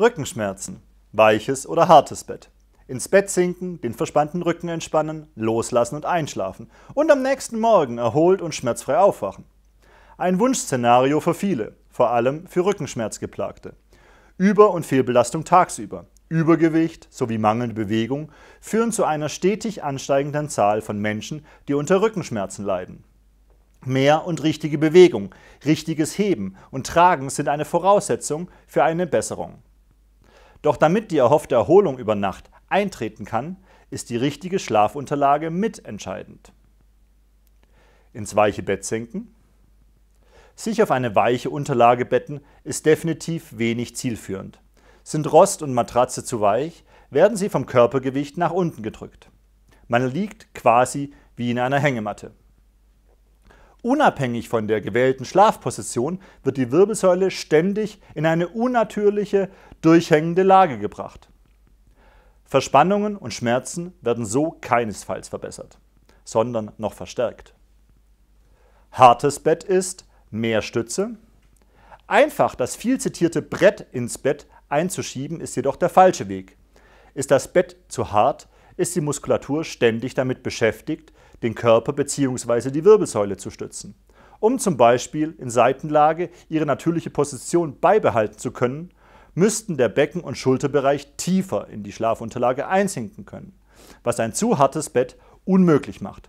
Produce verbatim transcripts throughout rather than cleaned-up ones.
Rückenschmerzen, weiches oder hartes Bett. Ins Bett sinken, den verspannten Rücken entspannen, loslassen und einschlafen und am nächsten Morgen erholt und schmerzfrei aufwachen. Ein Wunschszenario für viele, vor allem für Rückenschmerzgeplagte. Über- und Fehlbelastung tagsüber, Übergewicht sowie mangelnde Bewegung führen zu einer stetig ansteigenden Zahl von Menschen, die unter Rückenschmerzen leiden. Mehr und richtige Bewegung, richtiges Heben und Tragen sind eine Voraussetzung für eine Besserung. Doch damit die erhoffte Erholung über Nacht eintreten kann, ist die richtige Schlafunterlage mitentscheidend. Ins weiche Bett sinken. Sich auf eine weiche Unterlage betten ist definitiv wenig zielführend. Sind Rost und Matratze zu weich, werden sie vom Körpergewicht nach unten gedrückt. Man liegt quasi wie in einer Hängematte. Unabhängig von der gewählten Schlafposition wird die Wirbelsäule ständig in eine unnatürliche, durchhängende Lage gebracht. Verspannungen und Schmerzen werden so keinesfalls verbessert, sondern noch verstärkt. Hartes Bett ist mehr Stütze. Einfach das viel zitierte Brett ins Bett einzuschieben ist jedoch der falsche Weg. Ist das Bett zu hart, ist die Muskulatur ständig damit beschäftigt, den Körper bzw. die Wirbelsäule zu stützen, um zum Beispiel in Seitenlage ihre natürliche Position beibehalten zu können, müssten der Becken- und Schulterbereich tiefer in die Schlafunterlage einsinken können, was ein zu hartes Bett unmöglich macht.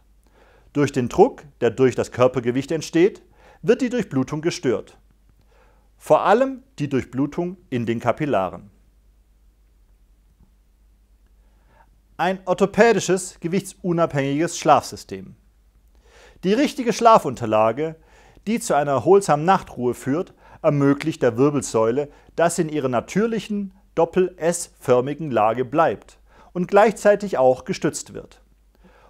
Durch den Druck, der durch das Körpergewicht entsteht, wird die Durchblutung gestört. Vor allem die Durchblutung in den Kapillaren. Ein orthopädisches, gewichtsunabhängiges Schlafsystem. Die richtige Schlafunterlage, die zu einer erholsamen Nachtruhe führt, ermöglicht der Wirbelsäule, dass sie in ihrer natürlichen, doppel-S-förmigen Lage bleibt und gleichzeitig auch gestützt wird.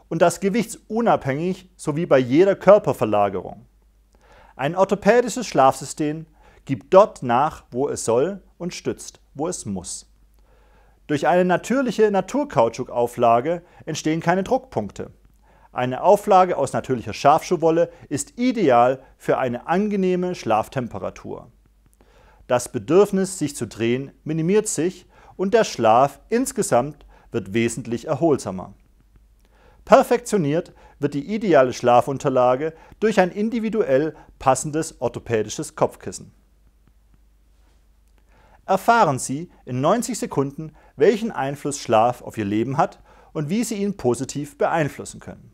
Und das gewichtsunabhängig, sowie bei jeder Körperverlagerung. Ein orthopädisches Schlafsystem gibt dort nach, wo es soll, und stützt, wo es muss. Durch eine natürliche Naturkautschukauflage entstehen keine Druckpunkte. Eine Auflage aus natürlicher Schafschuhwolle ist ideal für eine angenehme Schlaftemperatur. Das Bedürfnis, sich zu drehen, minimiert sich und der Schlaf insgesamt wird wesentlich erholsamer. Perfektioniert wird die ideale Schlafunterlage durch ein individuell passendes orthopädisches Kopfkissen. Erfahren Sie in neunzig Sekunden, welchen Einfluss Schlaf auf Ihr Leben hat und wie Sie ihn positiv beeinflussen können.